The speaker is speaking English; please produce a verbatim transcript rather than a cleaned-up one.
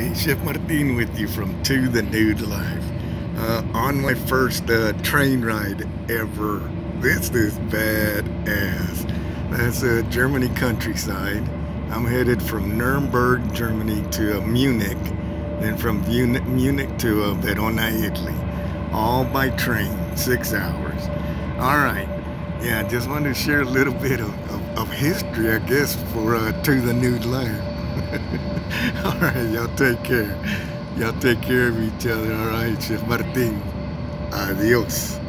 Hey, Chef Martin with you from To The Nude Life. Uh, on my first uh, train ride ever. This is badass. That's uh, Germany countryside. I'm headed from Nuremberg, Germany to uh, Munich, then from Munich to uh, Verona, Italy. All by train, six hours. All right. Yeah, I just wanted to share a little bit of, of, of history, I guess, for uh, To The Nude Life. All right, y'all take care. Y'all take care of each other. All right, Chef Martin. Adios.